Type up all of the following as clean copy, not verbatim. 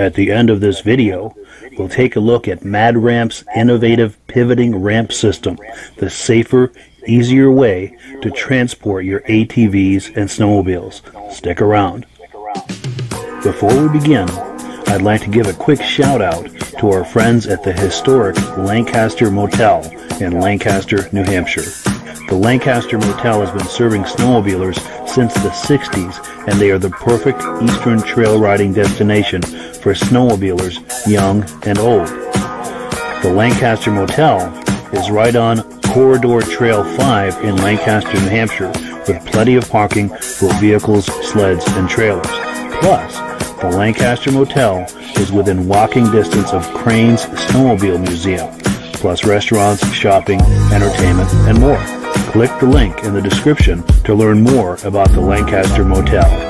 At the end of this video, we'll take a look at MadRamp's innovative pivoting ramp system, the safer, easier way to transport your ATVs and snowmobiles. Stick around. Before we begin, I'd like to give a quick shout out to our friends at the historic Lancaster Motel in Lancaster, New Hampshire. The Lancaster Motel has been serving snowmobilers since the 60s, and they are the perfect eastern trail riding destination for snowmobilers young and old. The Lancaster Motel is right on Corridor Trail 5 in Lancaster, New Hampshire, with plenty of parking for vehicles, sleds, and trailers. Plus, the Lancaster Motel is within walking distance of Crane's Snowmobile Museum, plus restaurants, shopping, entertainment, and more. Click the link in the description to learn more about the Lancaster Motel.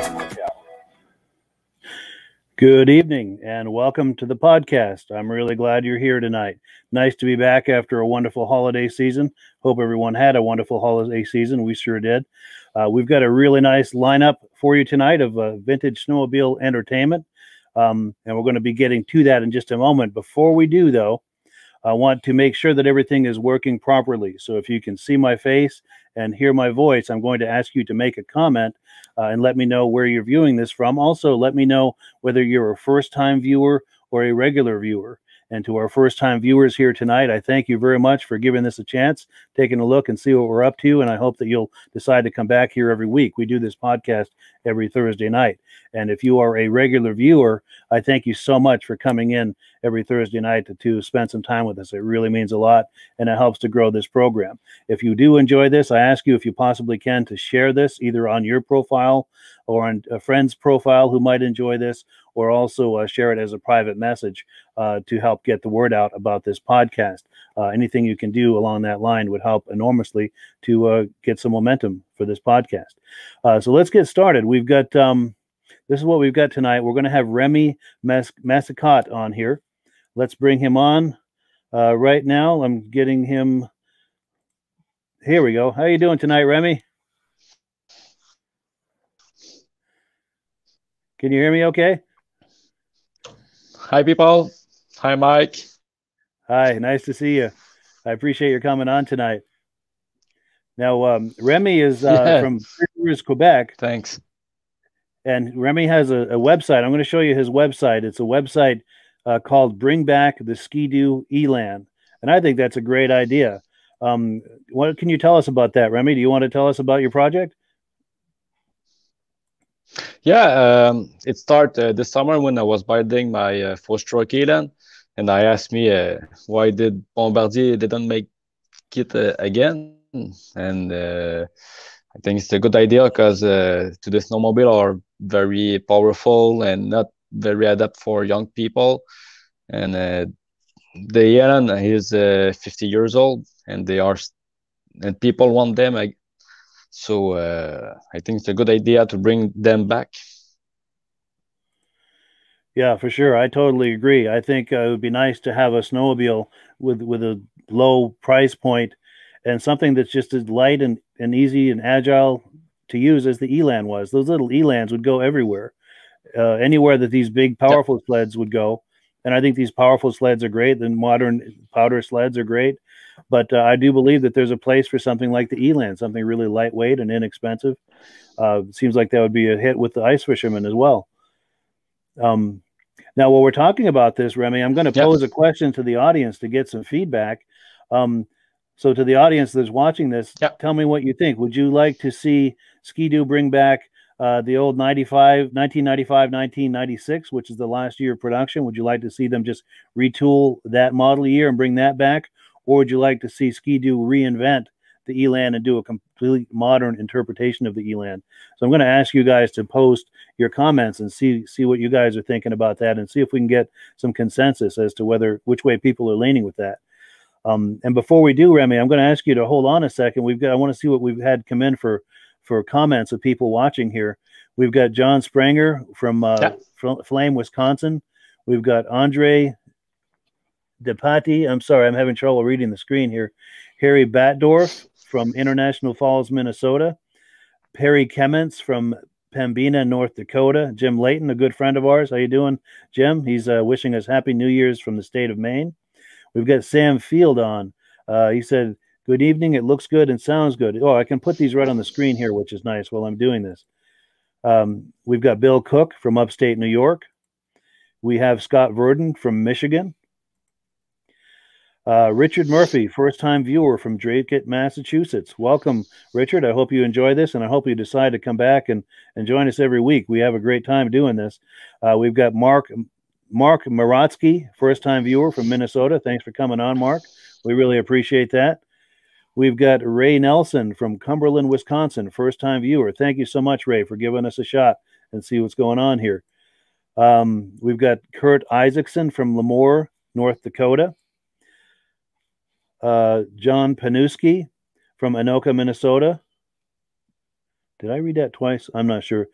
Good evening and welcome to the podcast. I'm really glad you're here tonight. Nice to be back after a wonderful holiday season. Hope everyone had a wonderful holiday season. We sure did. We've got a really nice lineup for you tonight of vintage snowmobile entertainment. And we're going to be getting to that in just a moment. Before we do, though, I want to make sure that everything is working properly. So if you can see my face and hear my voice, I'm going to ask you to make a comment and let me know where you're viewing this from. Also, let me know whether you're a first-time viewer or a regular viewer. And to our first-time viewers here tonight, I thank you very much for giving this a chance, taking a look and see what we're up to, and I hope that you'll decide to come back here every week. We do this podcast every Thursday night. And if you are a regular viewer, I thank you so much for coming in every Thursday night to spend some time with us. It really means a lot, and it helps to grow this program. If you do enjoy this, I ask you, if you possibly can, to share this either on your profile or on a friend's profile who might enjoy this, or also share it as a private message to help get the word out about this podcast. Anything you can do along that line would help enormously to get some momentum for this podcast. So let's get started. We've got, this is what we've got tonight. We're going to have Remy Massicotte on here. Let's bring him on right now. I'm getting him. Here we go. How are you doing tonight, Remy? Can you hear me okay? Hi, people. Hi, Mike. Hi, nice to see you. I appreciate your coming on tonight. Now, Remy is from Quebec. Thanks. And Remy has a website. I'm going to show you his website. It's a website called Bring Back the Ski-Doo Elan. And I think that's a great idea. What can you tell us about that, Remy? Do you want to tell us about your project? Yeah, it started this summer when I was building my four-stroke Elan, and I asked me why did Bombardier didn't make it again, and I think it's a good idea because today snowmobile are very powerful and not very adept for young people. And the Elan is 50 years old, and they are, and people want them. So I think it's a good idea to bring them back. Yeah, for sure. I totally agree. I think it would be nice to have a snowmobile with a low price point and something that's just as light and easy and agile to use as the Elan was. Those little Elans would go everywhere, anywhere that these big, powerful yep. sleds would go. And I think these powerful sleds are great. The modern powder sleds are great. But I do believe that there's a place for something like the Elan, something really lightweight and inexpensive. Seems like that would be a hit with the ice fishermen as well. Now, while we're talking about this, Remy, I'm going to pose a question to the audience to get some feedback. So to the audience that's watching this, tell me what you think. Would you like to see Ski-Doo bring back the old 1995, 1996, which is the last year of production? Would you like to see them just retool that model year and bring that back? Or would you like to see Ski-Doo reinvent the Elan and do a completely modern interpretation of the Elan? So I'm going to ask you guys to post your comments and see what you guys are thinking about that, and see if we can get some consensus as to which way people are leaning with that. And before we do, Remy, I'm going to ask you to hold on a second. I want to see what we've had come in for comments of people watching here. We've got John Spranger from Flame, Wisconsin. We've got Andre DePatti. I'm sorry, I'm having trouble reading the screen here. Harry Batdorf from International Falls, Minnesota. Perry Kements from Pembina, North Dakota. Jim Layton, a good friend of ours. How you doing, Jim? He's wishing us Happy New Year's from the state of Maine. We've got Sam Field on. He said, good evening. It looks good and sounds good. Oh, I can put these right on the screen here, which is nice while I'm doing this. We've got Bill Cook from upstate New York. We have Scott Verdon from Michigan. Richard Murphy, first-time viewer from Drake, Massachusetts. Welcome, Richard. I hope you enjoy this, and I hope you decide to come back and join us every week. We have a great time doing this. We've got Mark Marotsky, first-time viewer from Minnesota. Thanks for coming on, Mark. We really appreciate that. We've got Ray Nelson from Cumberland, Wisconsin, first-time viewer. Thank you so much, Ray, for giving us a shot and see what's going on here. We've got Kurt Isaacson from Lemoore, North Dakota. John Panuski from Anoka, Minnesota. Did I read that twice? I'm not sure.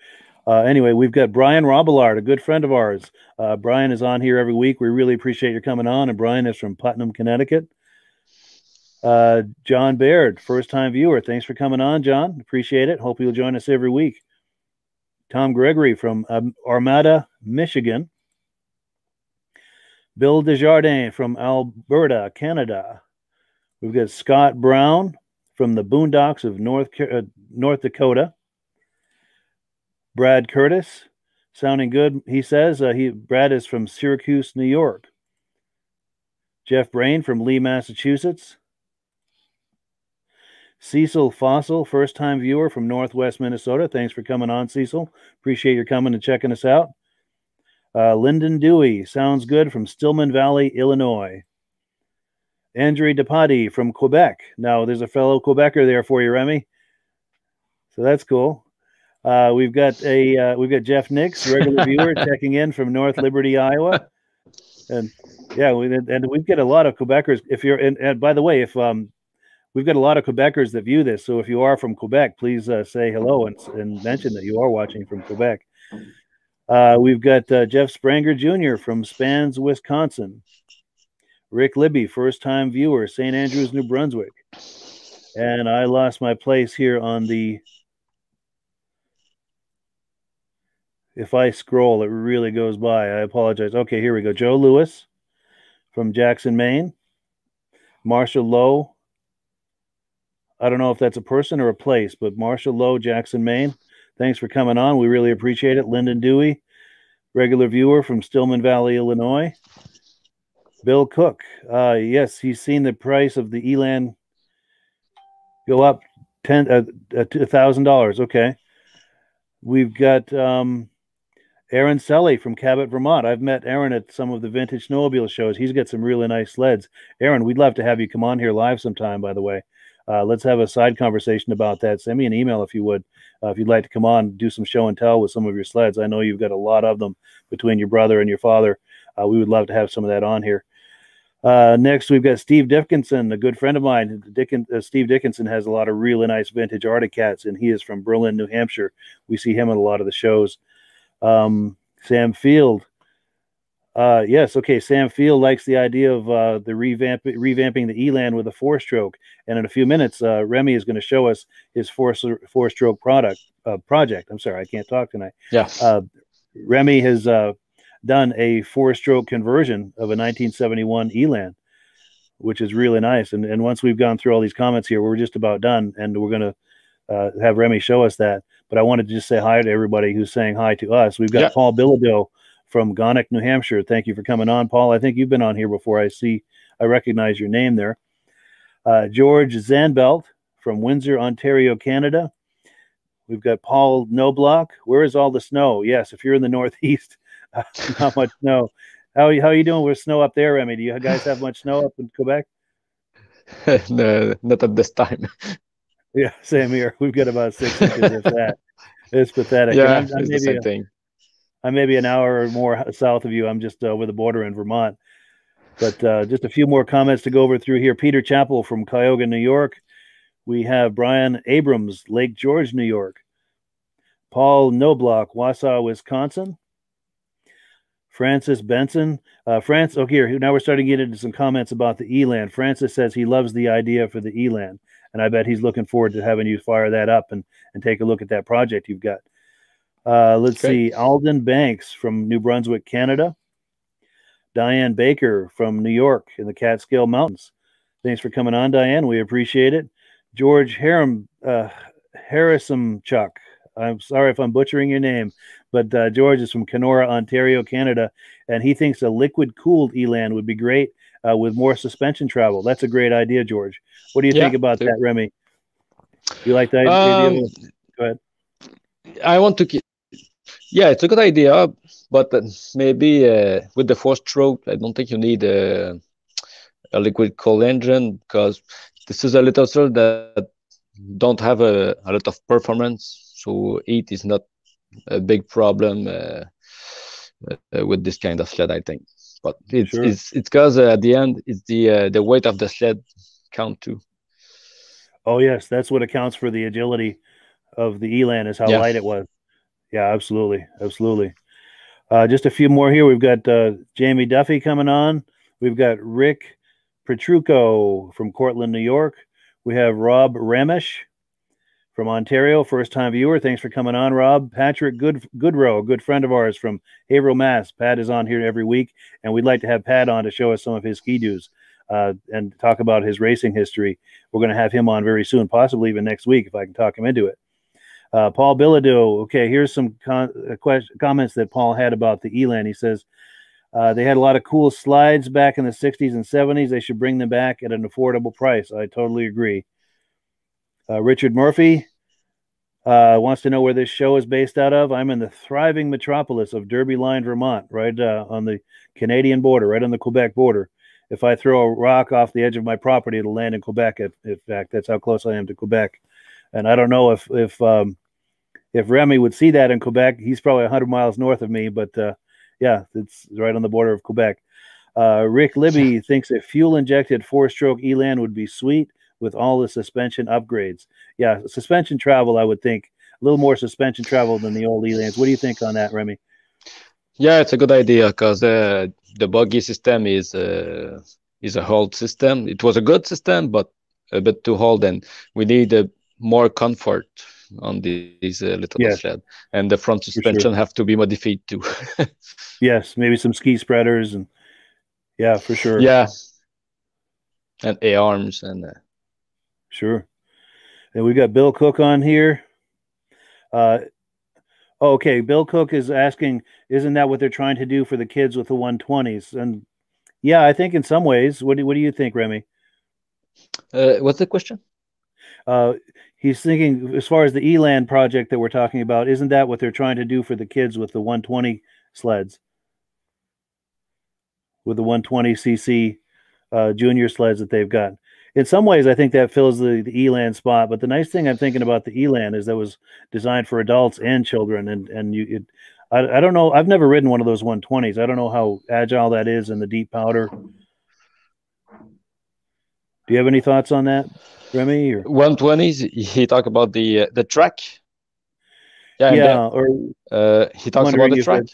Anyway, we've got Brian Robillard, a good friend of ours. Brian is on here every week. We really appreciate your coming on. And Brian is from Putnam, Connecticut. John Baird, first-time viewer. Thanks for coming on, John. Appreciate it. Hope you'll join us every week. Tom Gregory from Armada, Michigan. Bill Desjardins from Alberta, Canada. We've got Scott Brown from the Boondocks of North Dakota. Brad Curtis, sounding good. He says Brad is from Syracuse, New York. Jeff Brain from Lee, Massachusetts. Cecil Fossil, first-time viewer from Northwest Minnesota. Thanks for coming on, Cecil. Appreciate your coming and checking us out. Lyndon Dewey, sounds good, from Stillman Valley, Illinois. Andre DePatti from Quebec. Now, there's a fellow Quebecer there for you, Remy. So that's cool. We've got Jeff Nix, regular viewer, checking in from North Liberty, Iowa. And yeah, we've got a lot of Quebecers. If you're and by the way, if we've got a lot of Quebecers that view this. So if you are from Quebec, please say hello and mention that you are watching from Quebec. We've got Jeff Spranger Jr. from Spans, Wisconsin. Rick Libby, first-time viewer, St. Andrews, New Brunswick. And I lost my place here on the... If I scroll, it really goes by. I apologize. Okay, here we go. Joe Lewis from Jackson, Maine. Marsha Lowe. I don't know if that's a person or a place, but Marsha Lowe, Jackson, Maine. Thanks for coming on. We really appreciate it. Lyndon Dewey, regular viewer from Stillman Valley, Illinois. Bill Cook, yes, he's seen the price of the Elan go up $1,000. Okay. We've got Aaron Selly from Cabot, Vermont. I've met Aaron at some of the vintage snowmobile shows. He's got some really nice sleds. Aaron, we'd love to have you come on here live sometime, by the way. Let's have a side conversation about that. Send me an email if you would, if you'd like to come on, do some show and tell with some of your sleds. I know you've got a lot of them between your brother and your father. We would love to have some of that on here. Next, we've got Steve Dickinson, a good friend of mine. Steve Dickinson has a lot of really nice vintage Arctic Cats, and he is from Berlin, New Hampshire. We see him at a lot of the shows. Sam Field. Yes, okay. Sam Field likes the idea of the revamping the Elan with a four-stroke, and in a few minutes, Remy is going to show us his four-stroke project. I'm sorry, I can't talk tonight. Yes. Remy has done a four-stroke conversion of a 1971 Elan, which is really nice. And once we've gone through all these comments here, we're just about done, and we're going to have Remy show us that. But I wanted to just say hi to everybody who's saying hi to us. We've got Paul Bilodeau from Gonick, New Hampshire. Thank you for coming on, Paul. I think you've been on here before. I recognize your name there. George Zanbelt from Windsor, Ontario, Canada. We've got Paul Noblock. Where is all the snow? Yes, if you're in the Northeast, not much snow. How are you doing with snow up there, Remy? Do you guys have much snow up in Quebec? No, not at this time. Yeah, same here. We've got about 6 inches of that. It's pathetic. Yeah, it's the same thing. I'm maybe an hour or more south of you. I'm just over the border in Vermont. But just a few more comments to go over through here. Peter Chappell from Cuyahoga, New York. We have Brian Abrams, Lake George, New York. Paul Noblock, Wausau, Wisconsin. Francis Benson. Oh, here, now we're starting to get into some comments about the Elan. Francis says he loves the idea for the Elan, and I bet he's looking forward to having you fire that up and take a look at that project you've got. Let's see, Alden Banks from New Brunswick, Canada. Diane Baker from New York in the Catskill Mountains. Thanks for coming on, Diane. We appreciate it. George Harum, Harrisonchuk. I'm sorry if I'm butchering your name, but George is from Kenora, Ontario, Canada, and he thinks a liquid-cooled Elan would be great with more suspension travel. That's a great idea, George. What do you think about that, Remy? You like that idea? Go ahead. I want to keep. Yeah, it's a good idea, but maybe with the four-stroke, I don't think you need a liquid-cooled engine, because this is a little sled that don't have a lot of performance, so heat is not a big problem with this kind of sled, I think. But it's because at the end, it's the weight of the sled count too. Oh yes, that's what accounts for the agility of the Elan, is how light it was. Yeah, absolutely. Absolutely. Just a few more here. We've got Jamie Duffy coming on. We've got Rick Petrucco from Cortland, New York. We have Rob Ramesh from Ontario, first-time viewer. Thanks for coming on, Rob. Patrick Goodrow, a good friend of ours from Haverhill, Mass. Pat is on here every week, and we'd like to have Pat on to show us some of his Ski-Doos and talk about his racing history. We're going to have him on very soon, possibly even next week if I can talk him into it. Paul Bilodeau, okay, here's some comments that Paul had about the Elan. He says, they had a lot of cool slides back in the 60s and 70s. They should bring them back at an affordable price. I totally agree. Richard Murphy wants to know where this show is based out of. I'm in the thriving metropolis of Derby Line, Vermont, right on the Canadian border, right on the Quebec border. If I throw a rock off the edge of my property, it'll land in Quebec. In fact, that's how close I am to Quebec. And I don't know if Remy would see that in Quebec. He's probably 100 miles north of me, but yeah, it's right on the border of Quebec. Rick Libby thinks a fuel-injected four-stroke Elan would be sweet with all the suspension upgrades. Yeah, suspension travel, I would think. A little more suspension travel than the old Elans. What do you think on that, Remy? Yeah, it's a good idea, because the buggy system is a old system. It was a good system, but a bit too old, and we need a more comfort on these little sled, and the front suspension have to be modified too. Yes, maybe some ski spreaders, and yeah, for sure. Yeah, and A-arms, and sure. And we got Bill Cook on here. Okay, Bill Cook is asking, isn't that what they're trying to do for the kids with the 120s? And yeah, I think in some ways. What do you think, Remy? What's the question? He's thinking, as far as the Elan project that we're talking about, isn't that what they're trying to do for the kids with the 120 sleds? With the 120cc junior sleds that they've got. in some ways, I think that fills the Elan spot. But the nice thing I'm thinking about the Elan is that it was designed for adults and children. And you, I don't know. I've never ridden one of those 120s. I don't know how agile that is in the deep powder. Do you have any thoughts on that, Remy? Or? 120s, he talked about the track. Yeah, or he talks about the track.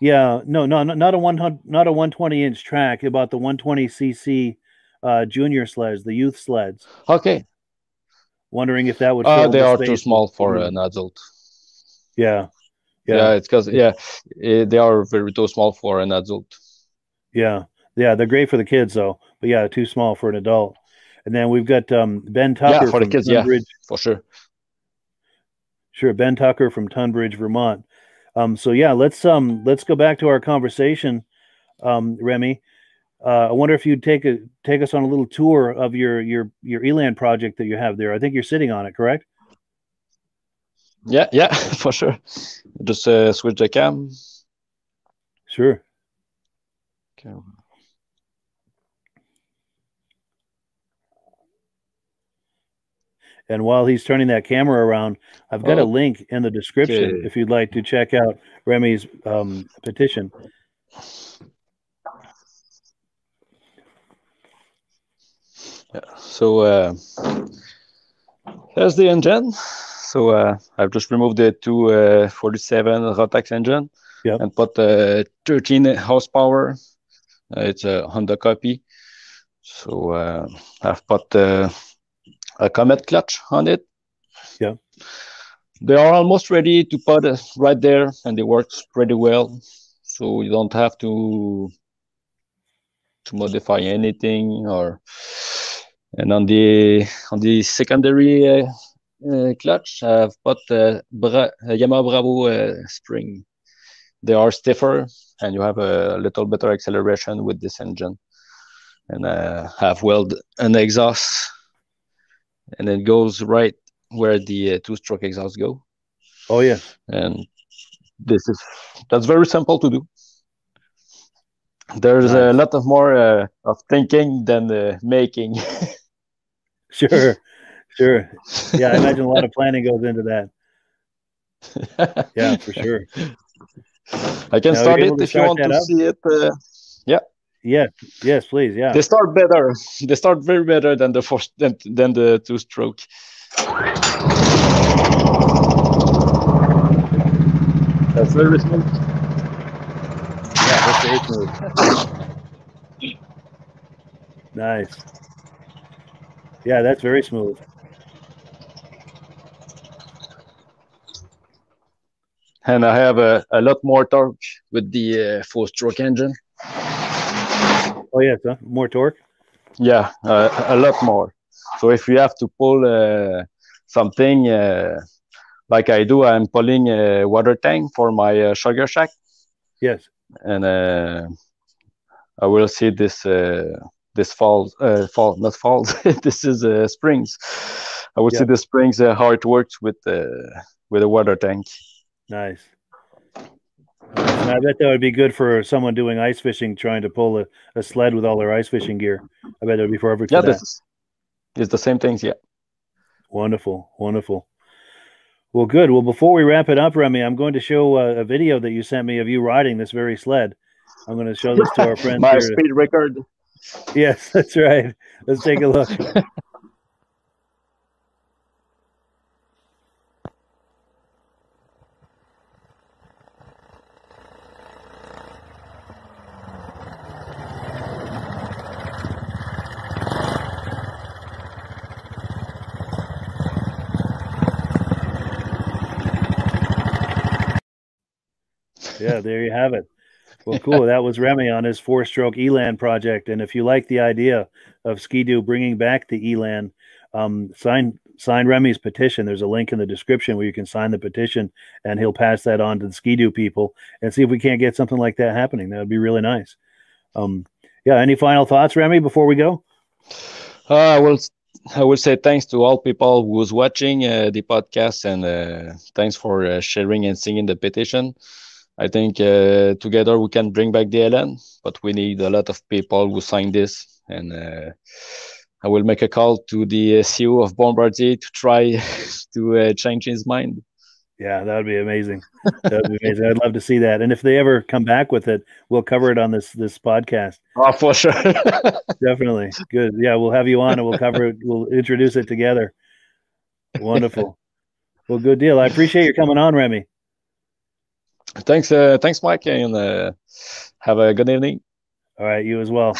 Yeah, no, not a 120-inch track. About the 120cc junior sleds, the youth sleds. Okay. Wondering if that would. They are too small for an adult. Yeah. It's because they are very too small for an adult. Yeah, they're great for the kids though, but yeah, too small for an adult. And then we've got Ben Tucker. Yeah, for the kids. Tunbridge. Yeah, for sure. Sure, Ben Tucker from Tunbridge, Vermont. So yeah, let's go back to our conversation, Remy. I wonder if you'd take us on a little tour of your Elan project that you have there. I think you're sitting on it, correct? Yeah, for sure. Just switch the cam. Sure. Okay. And while he's turning that camera around, I've got a link in the description if you'd like to check out Remy's petition. Yeah. So here's the engine. So I've just removed the 247 Rotax engine and put 13 horsepower. It's a Honda copy. So I've put a Comet clutch on it. Yeah. They are almost ready to put right there, and it works pretty well. So you don't have to modify anything. And on the secondary clutch, I've put Yamaha Bravo spring. They are stiffer, and you have a little better acceleration with this engine. And have weld an exhaust. And it goes right where the two-stroke exhausts go. Oh yeah, and that's very simple to do. There's a lot of more of thinking than making. Sure. Yeah, I imagine a lot of planning goes into that. Yeah, for sure. I can start it if you want to see it. Yeah. Yes, please. Yeah, they start better. They start very better than the than the two-stroke. That's very smooth. Yeah, that's very smooth. Nice. Yeah, that's very smooth. And I have a lot more torque with the four-stroke engine. Oh yeah, huh? More torque. Yeah, a lot more. So if you have to pull something like I do, I'm pulling a water tank for my sugar shack. Yes. And I will see this fall, not falls. This is springs. I will see the springs how it works with a water tank. Nice. And I bet that would be good for someone doing ice fishing, trying to pull a sled with all their ice fishing gear. I bet it would be for everything. Yeah, it's the same things, yeah. Wonderful. Well, good. Well, before we wrap it up, Remy, I'm going to show a video that you sent me of you riding this very sled. I'm going to show this to our friends. My speed record. Yes, that's right. Let's take a look. Yeah, there you have it. Well, cool. That was Remy on his four-stroke Elan project. And if you like the idea of Ski-Doo bringing back the Elan, sign Remy's petition. There's a link in the description where you can sign the petition, and he'll pass that on to the Ski-Doo people and see if we can't get something like that happening. That would be really nice. Yeah, any final thoughts, Remy, before we go? I will say thanks to all people who's watching the podcast, and thanks for sharing and signing the petition. I think together we can bring back the Elan, but we need a lot of people who sign this, and I will make a call to the CEO of Bombardier to try to change his mind. Yeah, that would be amazing. That would be amazing. I'd love to see that. And if they ever come back with it, we'll cover it on this podcast. Oh, for sure. Definitely. Good. Yeah, we'll have you on and we'll cover it. We'll introduce it together. Wonderful. Well, good deal. I appreciate you coming on, Remy. Thanks, thanks, Mike, and have a good evening. All right, you as well.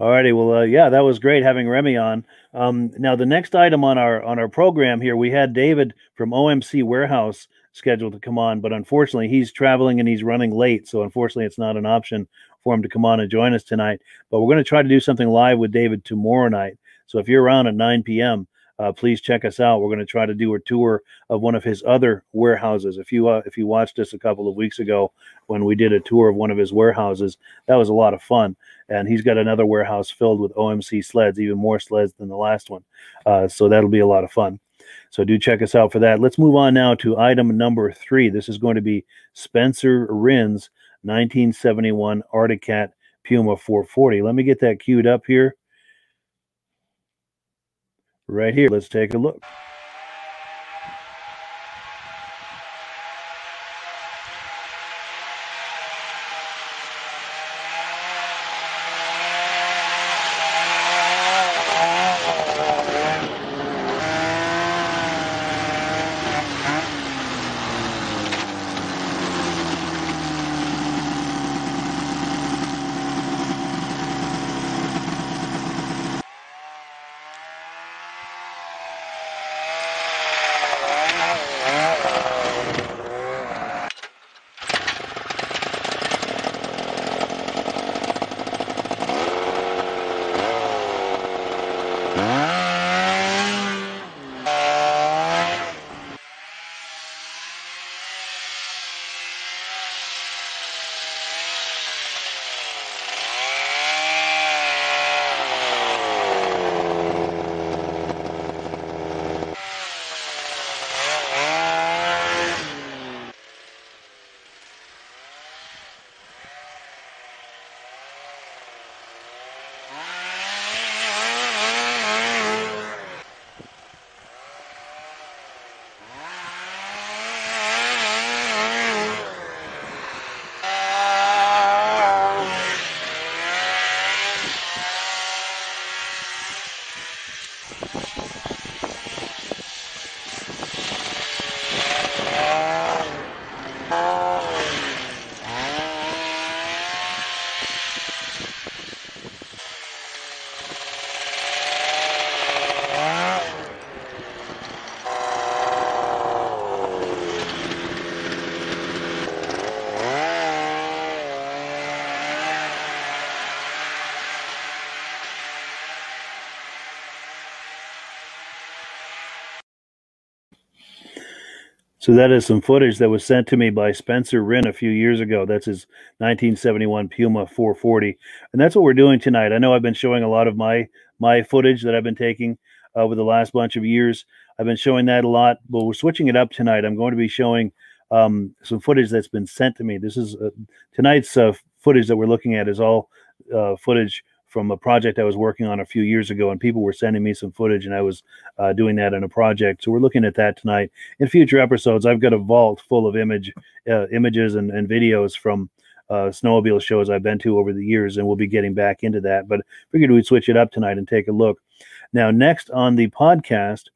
All righty. Well, yeah, that was great having Remy on. Now, the next item on our program here, we had David from OMC Warehouse scheduled to come on, but unfortunately, he's traveling and he's running late, so unfortunately, it's not an option for him to come on and join us tonight. But we're going to try to do something live with David tomorrow night. So if you're around at 9 p.m., please check us out. We're going to try to do a tour of one of his other warehouses. If you watched us a couple of weeks ago when we did a tour of one of his warehouses, that was a lot of fun. And he's got another warehouse filled with OMC sleds, even more sleds than the last one. So that'll be a lot of fun. So do check us out for that. Let's move on now to item number 3. This is going to be Spencer Rynne's 1971 Arctic Cat Puma 440. Let me get that queued up here. Right here. Let's take a look. So that is some footage that was sent to me by Spencer Rynne a few years ago. That's his 1971 Puma 440. And that's what we're doing tonight. I know I've been showing a lot of my footage that I've been taking over the last bunch of years. I've been showing that a lot, but we're switching it up tonight. I'm going to be showing some footage that's been sent to me. This is tonight's footage that we're looking at is all footage from a project I was working on a few years ago, and people were sending me some footage, and I was doing that in a project. So we're looking at that tonight. In future episodes, I've got a vault full of images and videos from snowmobile shows I've been to over the years, and we'll be getting back into that. But I figured we'd switch it up tonight and take a look. Now, next on the podcast,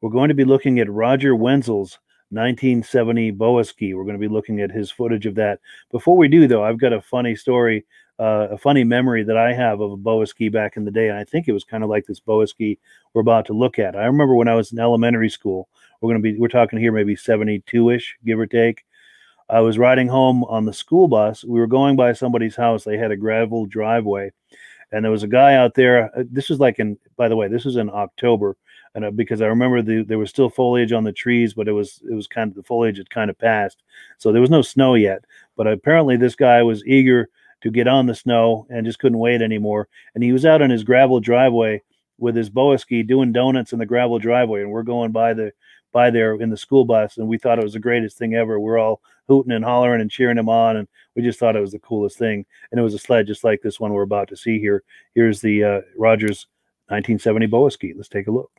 we're going to be looking at Roger Wenzel's 1970 Boa Ski. We're going to be looking at his footage of that. Before we do, though, I've got a funny story. A funny memory that I have of a Boa Ski back in the day, and I think it was kind of like this Boa Ski we're about to look at. I remember when I was in elementary school, we're talking here maybe 72-ish, give or take. I was riding home on the school bus. We were going by somebody's house. They had a gravel driveway, and there was a guy out there. This was like this was in October, and because I remember there was still foliage on the trees, but it was kind of the foliage had kind of passed, so there was no snow yet. But apparently this guy was eager to get on the snow and just couldn't wait anymore. And he was out on his gravel driveway with his Boa Ski doing donuts in the gravel driveway, and we're going by there in the school bus, and we thought it was the greatest thing ever. We're all hooting and hollering and cheering him on, and we just thought it was the coolest thing. And it was a sled just like this one we're about to see here. Here's the Rogers 1970 Boa Ski. Let's take a look.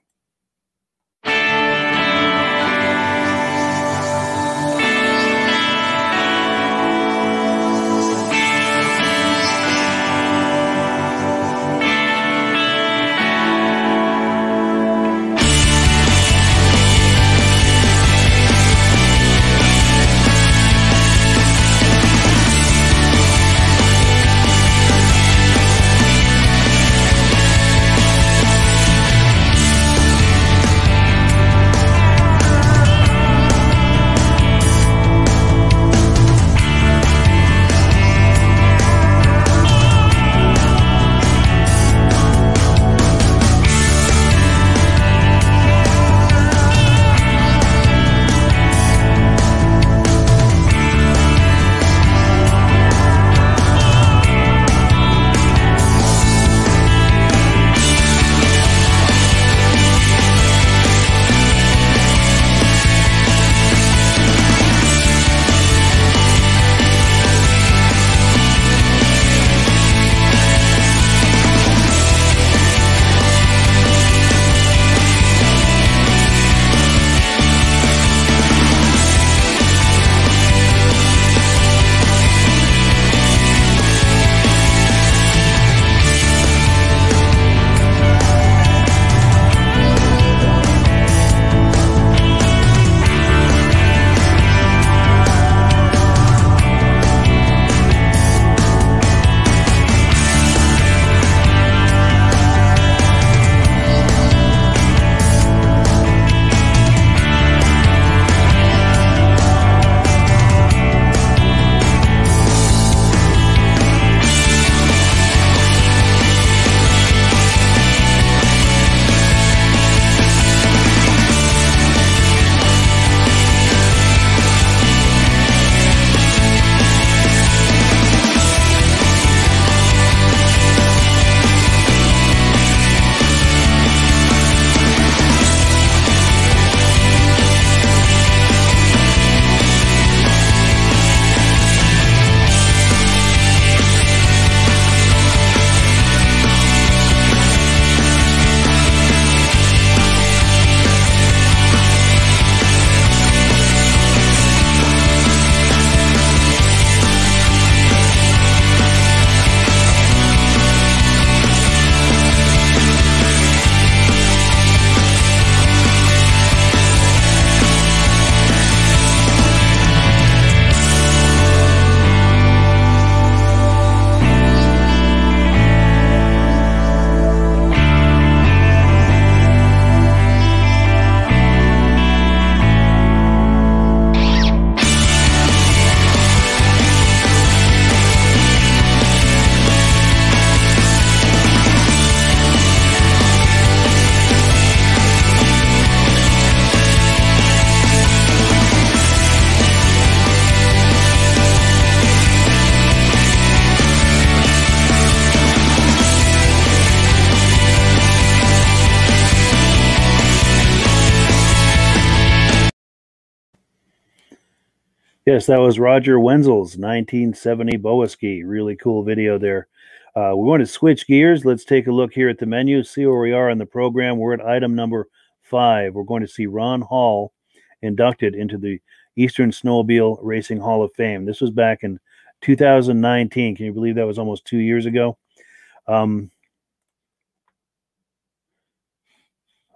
Yes, that was Roger Wenzel's 1970 Boa Ski. Really cool video there. We want to switch gears. Let's take a look here at the menu, see where we are in the program. We're at item number 5. We're going to see Ron Hall inducted into the Eastern Snowmobile Racing Hall of Fame. This was back in 2019. Can you believe that was almost 2 years ago?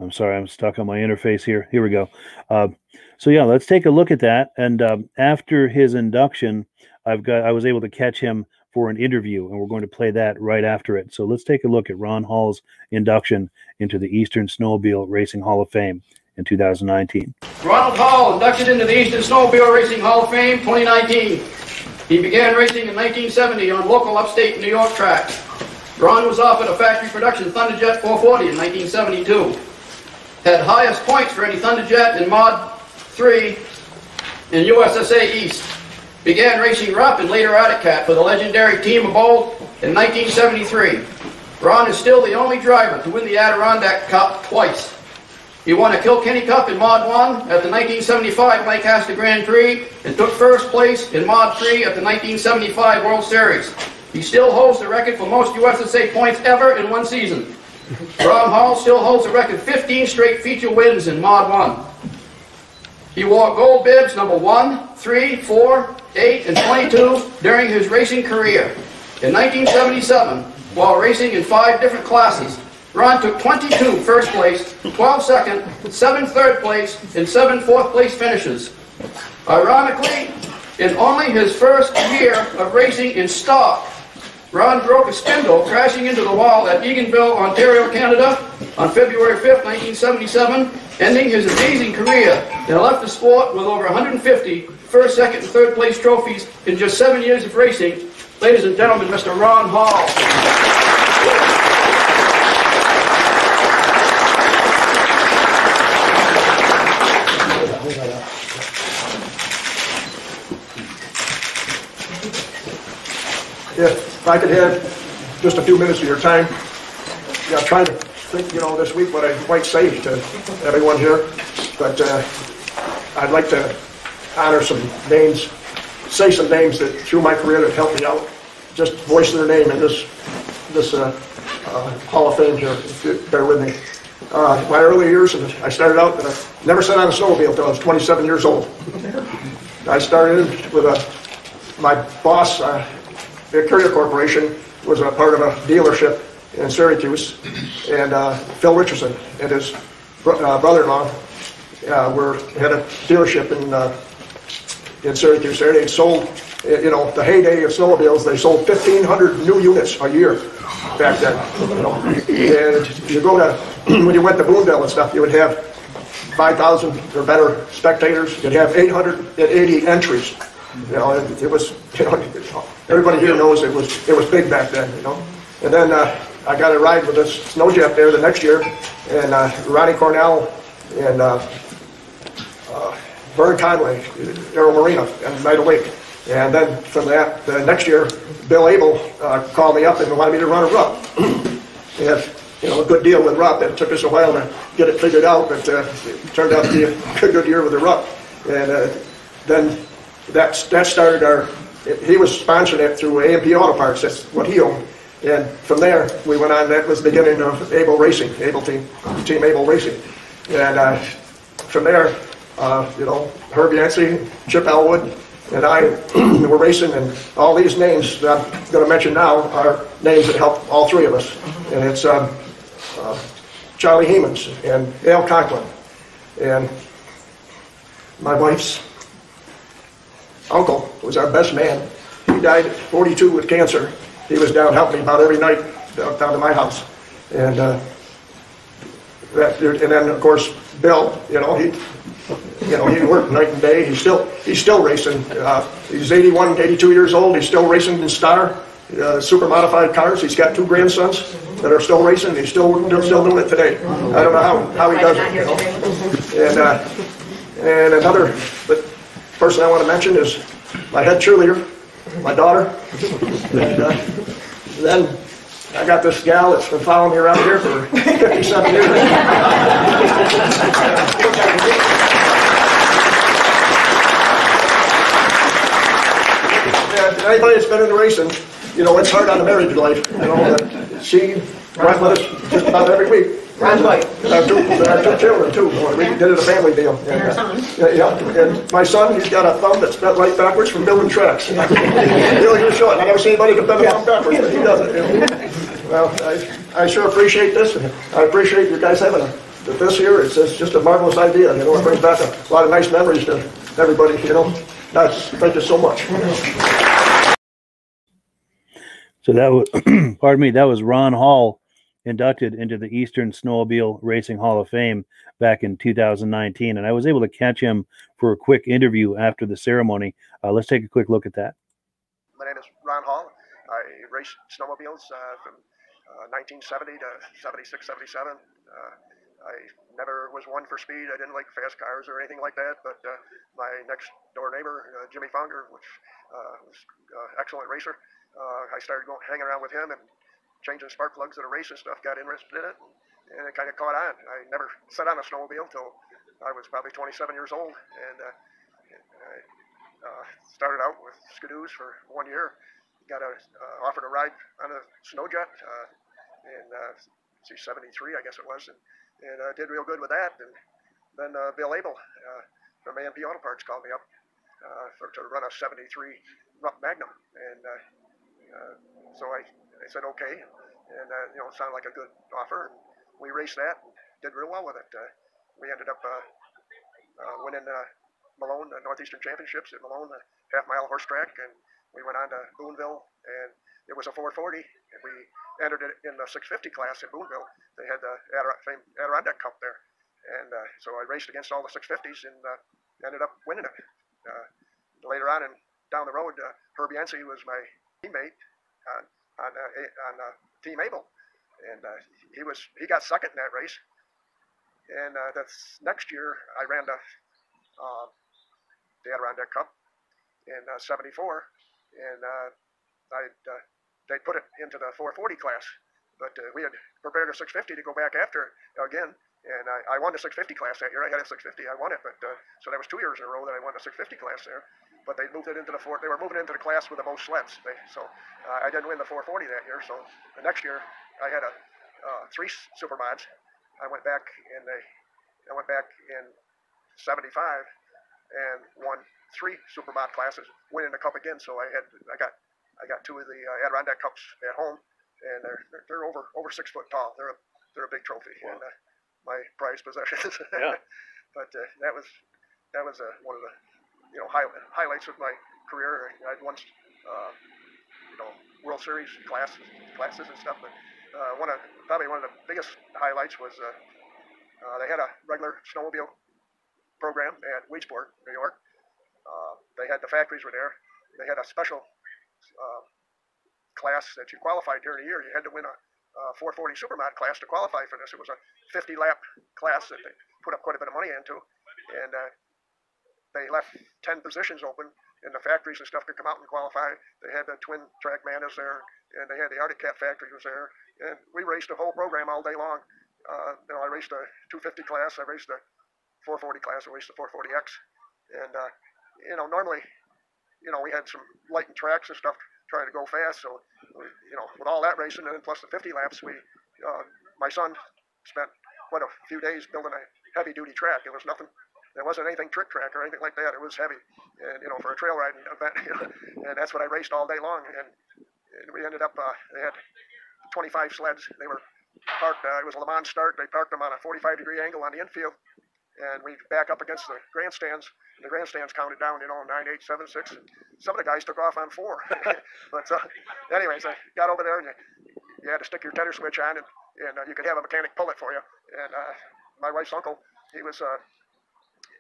I'm sorry, I'm stuck on my interface here. Here we go. So yeah, let's take a look at that. And after his induction, I was able to catch him for an interview, and we're going to play that right after it. So let's take a look at Ron Hall's induction into the Eastern Snowmobile Racing Hall of Fame in 2019. Ronald Hall inducted into the Eastern Snowmobile Racing Hall of Fame 2019. He began racing in 1970 on local upstate New York tracks. Ron was offered a factory production Thunderjet 440 in 1972. Had highest points for any Thunderjet in Mod 3 in USSA East. Began racing Rupp and later Arctic Cat for the legendary Team Able in 1973. Ron is still the only driver to win the Adirondack Cup twice. He won a Kilkenny Cup in Mod 1 at the 1975 Lancaster Grand Prix and took first place in Mod 3 at the 1975 World Series. He still holds the record for most USSA points ever in one season. Ron Hall still holds the record 15 straight feature wins in Mod 1. He wore gold bibs number 1, 3, 4, 8, and 22 during his racing career. In 1977, while racing in 5 different classes, Ron took 22 first place, 12 second, 7 third place, and 7 fourth place finishes. Ironically, in only his first year of racing in stock, Ron broke a spindle crashing into the wall at Eganville, Ontario, Canada on February 5th, 1977, ending his amazing career and left the sport with over 150 first, second, and third place trophies in just 7 years of racing. Ladies and gentlemen, Mr. Ron Hall. If I could have just a few minutes of your time, I'm trying to think, this week what I might say to everyone here, but I'd like to honor some names, say some names that through my career that helped me out, just voice their name in this Hall of Fame here, if you bear with me. My early years, and I started out, and I never sat on a snowmobile until I was 27 years old. I started with my boss, Victoria Corporation was a part of a dealership in Syracuse, and Phil Richardson and his brother-in-law had a dealership in Syracuse. There they sold, the heyday of snowmobiles. They sold 1,500 new units a year back then. And when you went to Boondale and stuff, you would have 5,000 or better spectators. You'd have 880 entries. And it was. Everybody here knows it was big back then, And then I got a ride with this snowjet there the next year, and Ronnie Cornell and Vern Conway, Errol Marino, and Night Awake. And then from that, the next year, Bill Abel called me up and wanted me to run a Rupp. We had a good deal with Rupp. It took us a while to get it figured out, but it turned out to be a good year with the Rupp. And then that started our. He was sponsoring it through A&P Auto Parts. That's what he owned. And from there, we went on. That was the beginning of Able Racing, Team Able Racing. And from there, Herb Yancey, Chip Elwood, and I were racing. And all these names that I'm going to mention now are names that helped all three of us. And it's Charlie Hemans and Al Conklin and my wife's uncle was our best man. He died at 42 with cancer. He was down helping me about every night down to my house. And and then of course Bill, he worked night and day. He's still racing. He's 81, 82 years old. He's still racing in Star super modified cars. He's got 2 grandsons that are still racing. He's still doing it today. I don't know how he does it. And another person I want to mention is my head cheerleader, my daughter. And then I got this gal that's been following me around here for 57 years. And anybody that's been in racing, it's hard on the married life. She went with us just about every week. Ron's wife. Our two children, too. We did it a family deal. And her son. Yeah. And my son, he's got a thumb that's bent right backwards from building tracks. You're short. I never seen anybody that bent along backwards, but he does it. Well, I sure appreciate this. I appreciate you guys having this here. It's just a marvelous idea. It brings back a lot of nice memories to everybody, Thank you so much. So that was, pardon me, that was Ron Hall, inducted into the Eastern Snowmobile Racing Hall of Fame back in 2019. And I was able to catch him for a quick interview after the ceremony. Let's take a quick look at that. My name is Ron Hall. I raced snowmobiles from 1970 to 76, 77. I never was one for speed. I didn't like fast cars or anything like that. But my next door neighbor, Jimmy Fonger, which was an excellent racer, I started hanging around with him and changing spark plugs at a race and stuff, got interested in it, and it kind of caught on. I never sat on a snowmobile till I was probably 27 years old, and I started out with Ski-Doos for 1 year. Got a, offered a ride on a Snowjet in C73, I guess it was, and did real good with that. And then Bill Able from A&P Auto Parts called me up to run a 73 Rupp Magnum, and so I said okay, and you know, it sounded like a good offer. And we raced that and did real well with it. We ended up winning Malone Northeastern Championships at Malone, a half-mile horse track, and we went on to Boonville, and it was a 440, and we entered it in the 650 class in Boonville. They had the Adirondack Cup there, and so I raced against all the 650s and ended up winning it. Later on and down the road, Herb Yancey was my teammate on Team Able, and he got second in that race. And that's next year I ran the Adirondack Cup in '74, and they put it into the 440 class, but we had prepared a 650 to go back after again, and I won the 650 class that year. I had a 650, I won it, but so that was 2 years in a row that I won the 650 class there, but they moved it into the they were moving into the class with the most sleds, so I didn't win the 440 that year. So the next year I had three super mods. I went back in '75 and won three supermod classes, winning the cup again. So I got two of the Adirondack Cups at home, and they're over 6 foot tall. They're a big trophy. Wow. And my prized possessions. Yeah. But that was one of the, you know, highlights of my career. I'd once you know, World Series classes and stuff, but probably one of the biggest highlights was they had a regular snowmobile program at Weedsport, New York. They had, the factories were there. They had a special class that you qualified during the year. You had to win a 440 Supermod class to qualify for this. It was a 50-lap class that they put up quite a bit of money into, and they left 10 positions open in the factories and stuff to come out and qualify. They had the twin track Manas there, and they had the Arctic Cat factory was there, and we raced the whole program all day long. You know, I raced a 250 class, I raced a 440 class, I raced the 440X, and you know, normally, you know, we had some lightened tracks and stuff trying to go fast. So, you know, with all that racing and then plus the 50 laps, my son spent quite a few days building a heavy-duty track. It was nothing. There wasn't anything trick track or anything like that. It was heavy, and you know, for a trail riding event, you know, and that's what I raced all day long. And we ended up they had 25 sleds. They were parked. It was a Le Mans start. They parked them on a 45-degree angle on the infield, and we back up against the grandstands. The grandstands counted down, you know, 9, 8, 7, 6, and some of the guys took off on 4. But anyways, I got over there, and you had to stick your tender switch on, and you could have a mechanic pull it for you. And my wife's uncle, he was,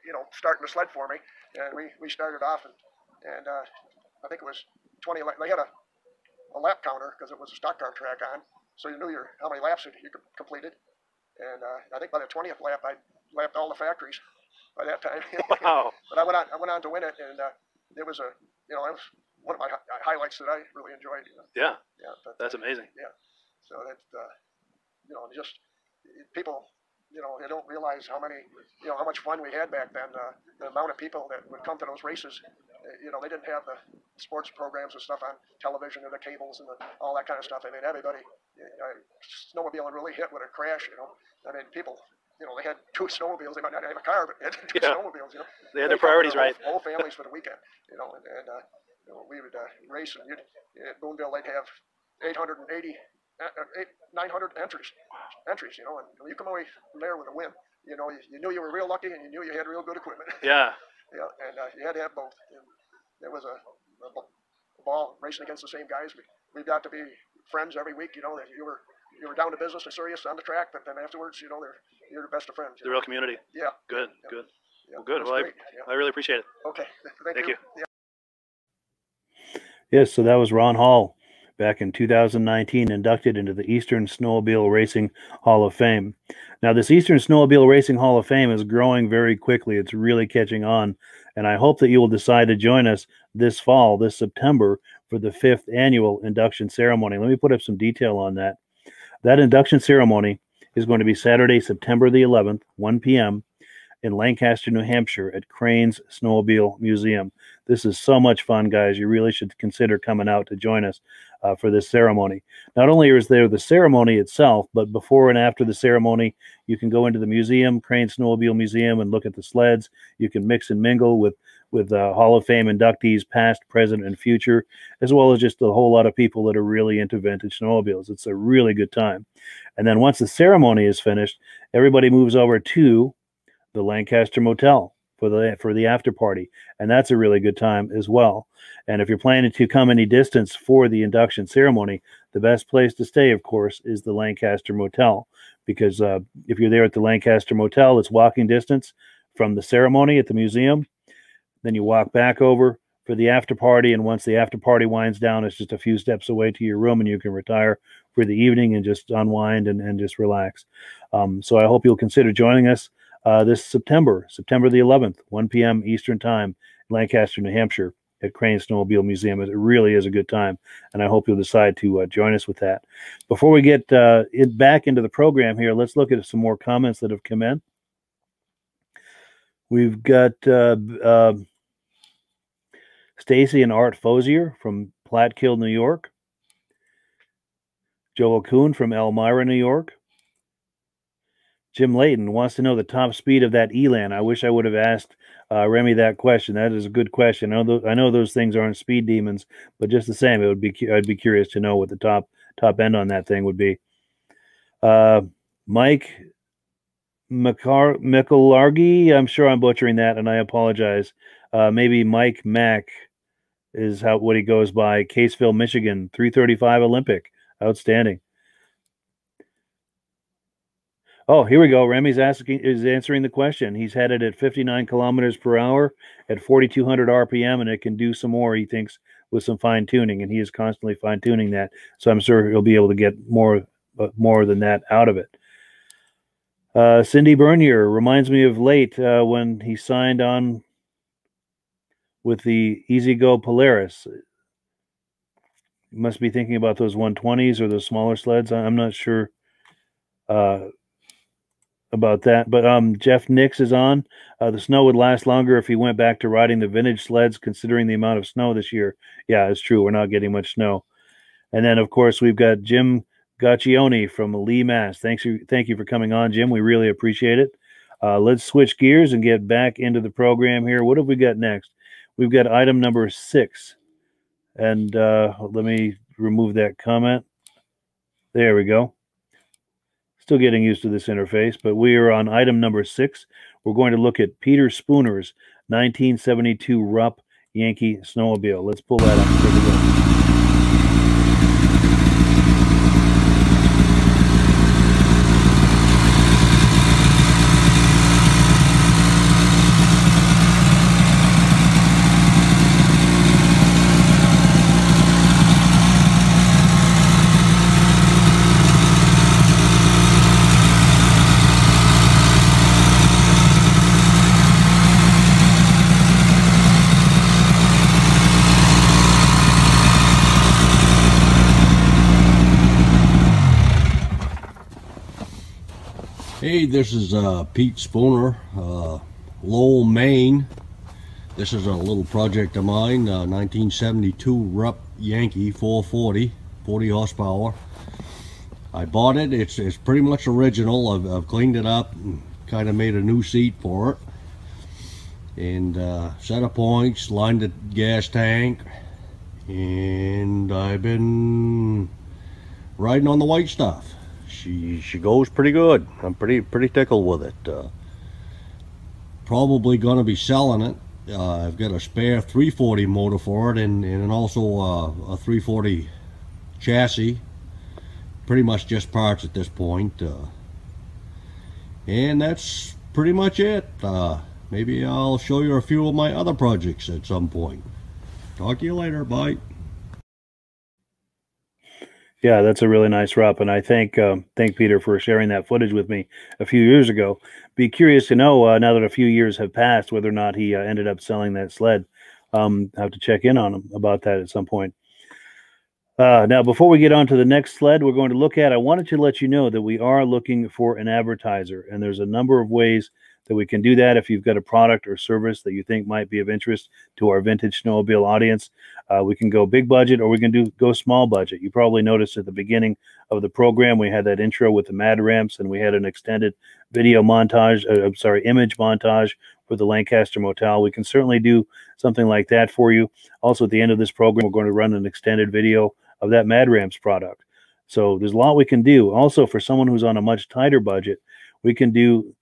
you know, starting the sled for me, and we started off, and I think it was 20. They had a lap counter because it was a stock car track on, so you knew how many laps you completed. And I think by the 20th lap, I lapped all the factories by that time. Wow. But I went on to win it, and it was a, you know, that was one of my highlights that I really enjoyed. You know? Yeah. But that's amazing. Yeah. So that you know, just people, you know, they don't realize how many, you know, how much fun we had back then. The amount of people that would come to those races, you know, they didn't have the sports programs and stuff on television and the cables and all that kind of stuff. I mean, everybody, you know, snowmobiling really hit with a crash, you know. I mean, people, you know, they had two snowmobiles. They might not have a car, but they had two snowmobiles, you know. They had their priorities right. Whole families for the weekend, you know, and you know, we would race, and at Boonville they'd have 900 entries, you know, and you come away from there with a win. You know, you knew you were real lucky, and you knew you had real good equipment. Yeah. Yeah, and you had to have both. And there was a ball racing against the same guys. We got to be friends every week. You know, that you were down to business and serious on the track, but then afterwards, you know, you're the best of friends. The real community. Yeah. Good. Yeah. Well, good. Well, I really appreciate it. Okay. Thank you. Yeah. Yes. So that was Ron Hall, back in 2019, inducted into the Eastern Snowmobile Racing Hall of Fame. Now, this Eastern Snowmobile Racing Hall of Fame is growing very quickly. It's really catching on, and I hope that you will decide to join us this fall, this September, for the 5th annual induction ceremony. Let me put up some detail on that. That induction ceremony is going to be Saturday, September the 11th, 1 p.m. in Lancaster, New Hampshire at Crane's Snowmobile Museum. This is so much fun, guys. You really should consider coming out to join us for this ceremony. Not only is there the ceremony itself, but before and after the ceremony, you can go into the museum, Crane's Snowmobile Museum, and look at the sleds. You can mix and mingle with Hall of Fame inductees, past, present, and future, as well as just a whole lot of people that are really into vintage snowmobiles. It's a really good time. And then once the ceremony is finished, everybody moves over to the Lancaster Motel for the after party, and that's a really good time as well. And if you're planning to come any distance for the induction ceremony, the best place to stay, of course, is the Lancaster Motel, because if you're there at the Lancaster Motel, it's walking distance from the ceremony at the museum. Then you walk back over for the after party, and once the after party winds down, it's just a few steps away to your room, and you can retire for the evening and just unwind and just relax. So I hope you'll consider joining us this September the 11th, 1 p.m. Eastern Time, Lancaster, New Hampshire, at Crane's Snowmobile Museum. It really is a good time, and I hope you'll decide to join us with that. Before we get back into the program here, let's look at some more comments that have come in. We've got Stacy and Art Fosier from Platkill, New York. Joel Kuhn from Elmira, New York. Jim Layton wants to know the top speed of that Elan. I wish I would have asked Remy that question. That is a good question. I know those things aren't speed demons, but just the same, it would be. I'd be curious to know what the top end on that thing would be. Mike McAlargy, I'm sure I'm butchering that, and I apologize. Maybe Mike Mack is what he goes by. Caseville, Michigan, 335 Olympic. Outstanding. Oh, here we go. Remy's answering the question. He's had it at 59 kilometers per hour at 4,200 RPM, and it can do some more, he thinks, with some fine tuning, and he is constantly fine tuning that. So I'm sure he'll be able to get more than that out of it. Cindy Bernier reminds me of late when he signed on with the Easy Go Polaris. You must be thinking about those 120s or those smaller sleds. I'm not sure. About that, but Jeff Nix is on. The snow would last longer if he went back to riding the vintage sleds, considering the amount of snow this year. Yeah, it's true. We're not getting much snow. And then, of course, we've got Jim Gaccione from Lee, Mass. Thank you for coming on, Jim. We really appreciate it. Let's switch gears and get back into the program here. What have we got next? We've got item number 6. And let me remove that comment. There we go. Still getting used to this interface, but we are on item number 6. We're going to look at Peter Spooner's 1972 Rupp Yankee snowmobile. Let's pull that up. Hey, this is Pete Spooner, Lowell, Maine. This is a little project of mine, 1972 Rupp Yankee 440, 40 horsepower. I bought it. It's pretty much original. I've cleaned it up and kind of made a new seat for it. And set of points, lined the gas tank, and I've been riding on the white stuff. She goes pretty good. I'm pretty tickled with it. Probably gonna be selling it. I've got a spare 340 motor for it and also a 340 chassis. Pretty much just parts at this point. And that's pretty much it. Maybe I'll show you a few of my other projects at some point. Talk to you later. Bye. Yeah, that's a really nice Rupp, and I thank Peter for sharing that footage with me a few years ago. Be curious to know, now that a few years have passed, whether or not he ended up selling that sled. I have to check in on him about that at some point. Now, before we get on to the next sled we're going to look at, I wanted to let you know that we are looking for an advertiser, and there's a number of ways that we can do that. If you've got a product or service that you think might be of interest to our vintage snowmobile audience, we can go big budget or we can go small budget. You probably noticed at the beginning of the program, we had that intro with the MadRamps, and we had an extended video montage, image montage for the Lancaster Motel. We can certainly do something like that for you. Also, at the end of this program, we're going to run an extended video of that MadRamps product. So there's a lot we can do. Also, for someone who's on a much tighter budget, we can do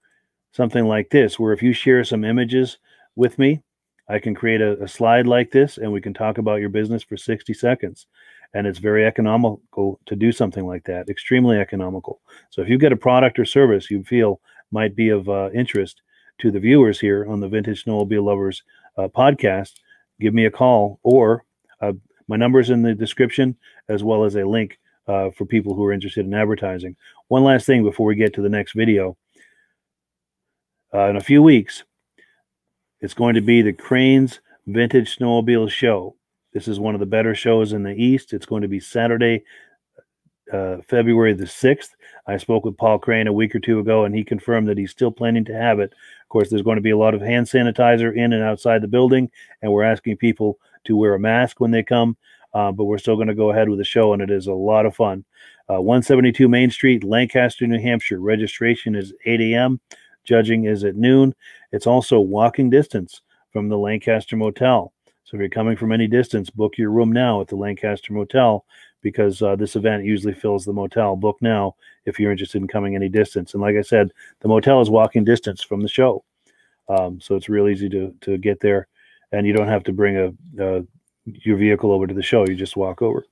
something like this, where if you share some images with me, I can create a slide like this, and we can talk about your business for 60 seconds. And it's very economical to do something like that, extremely economical. So if you've got a product or service you feel might be of interest to the viewers here on the Vintage Snowmobile Lovers podcast, give me a call, or my number's in the description, as well as a link for people who are interested in advertising. One last thing before we get to the next video. In a few weeks, it's going to be the Crane's Vintage Snowmobile Show. This is one of the better shows in the East. It's going to be Saturday, February the 6th. I spoke with Paul Crane a week or two ago, and he confirmed that he's still planning to have it. Of course, there's going to be a lot of hand sanitizer in and outside the building, and we're asking people to wear a mask when they come, but we're still going to go ahead with the show, and it is a lot of fun. 172 Main Street, Lancaster, New Hampshire. Registration is 8 a.m. Judging is at noon. It's also walking distance from the Lancaster Motel. So if you're coming from any distance, book your room now at the Lancaster Motel, because this event usually fills the motel. Book now if you're interested in coming any distance. And like I said, the motel is walking distance from the show. So it's real easy to get there. And you don't have to bring your vehicle over to the show. You just walk over.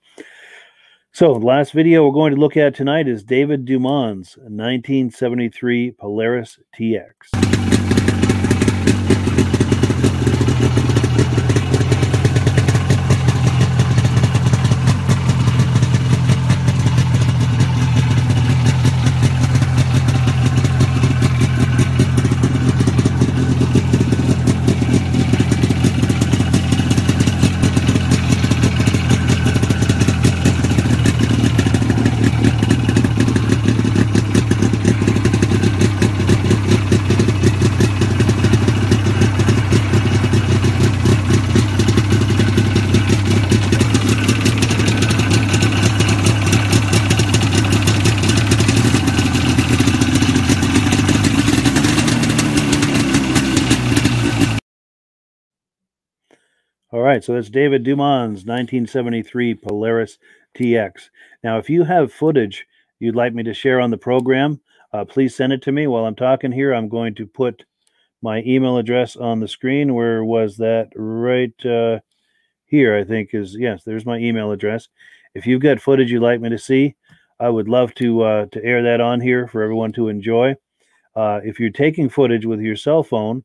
So the last video we're going to look at tonight is David Dumont's 1973 Polaris TX. So that's David Dumont's 1973 Polaris TX. Now, if you have footage you'd like me to share on the program, please send it to me. While I'm talking here, I'm going to put my email address on the screen. Where was that? Right here, I think is, yes, there's my email address. If you've got footage you'd like me to see, I would love to air that on here for everyone to enjoy. If you're taking footage with your cell phone,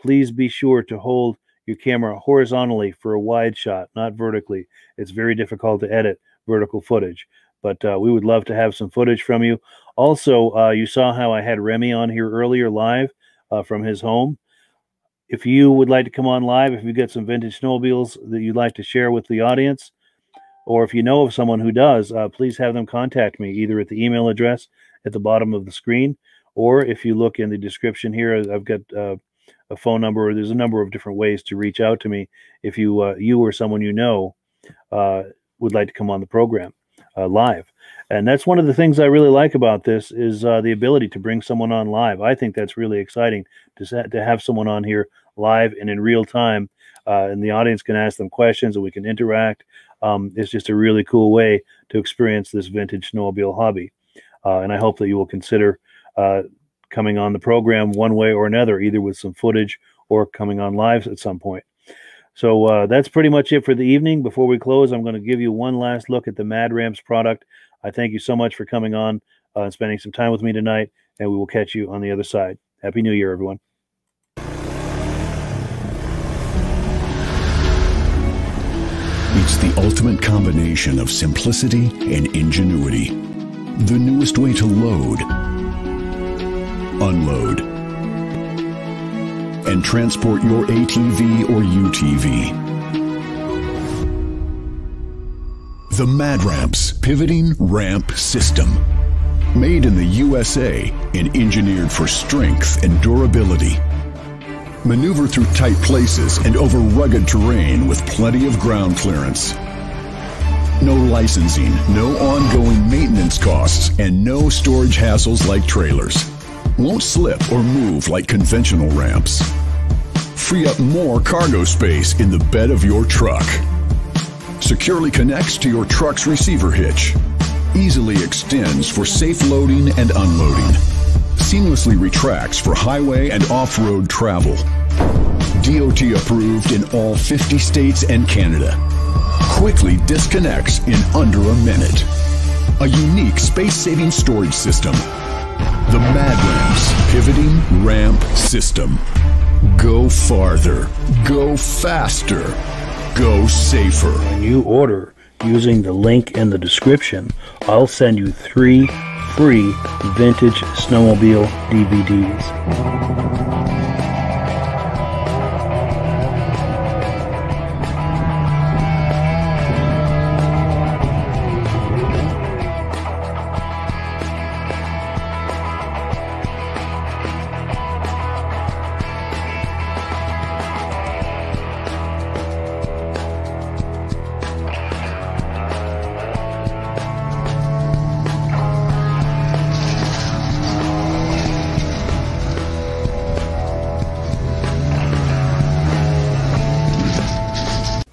please be sure to hold your camera horizontally for a wide shot, not vertically. It's very difficult to edit vertical footage, but we would love to have some footage from you. Also, you saw how I had Remy on here earlier live from his home. If you would like to come on live, if you get some vintage snowmobiles that you'd like to share with the audience, or if you know of someone who does, please have them contact me either at the email address at the bottom of the screen, or if you look in the description here, I've got a phone number, or there's a number of different ways to reach out to me if you you or someone you know would like to come on the program live. And that's one of the things I really like about this is the ability to bring someone on live. I think that's really exciting to have someone on here live and in real time, and the audience can ask them questions and we can interact. It's just a really cool way to experience this vintage snowmobile hobby, and I hope that you will consider coming on the program one way or another, either with some footage or coming on live at some point. So that's pretty much it for the evening. Before we close, I'm going to give you one last look at the MadRamps product. I thank you so much for coming on and spending some time with me tonight, and we will catch you on the other side. Happy New Year, everyone. It's the ultimate combination of simplicity and ingenuity. The newest way to load, unload, and transport your ATV or UTV. The MadRamp's pivoting ramp system. Made in the USA and engineered for strength and durability. Maneuver through tight places and over rugged terrain with plenty of ground clearance. No licensing, no ongoing maintenance costs, and no storage hassles like trailers. Won't slip or move like conventional ramps. Free up more cargo space in the bed of your truck. Securely connects to your truck's receiver hitch. Easily extends for safe loading and unloading. Seamlessly retracts for highway and off-road travel. DOT approved in all 50 states and Canada. Quickly disconnects in under a minute. A unique space-saving storage system. The MadRamp's pivoting ramp system. Go farther, go faster, go safer. When you order using the link in the description, I'll send you 3 free vintage snowmobile DVDs.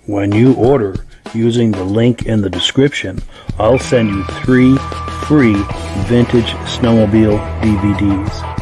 When you order using the link in the description, I'll send you 3 free vintage snowmobile DVDs.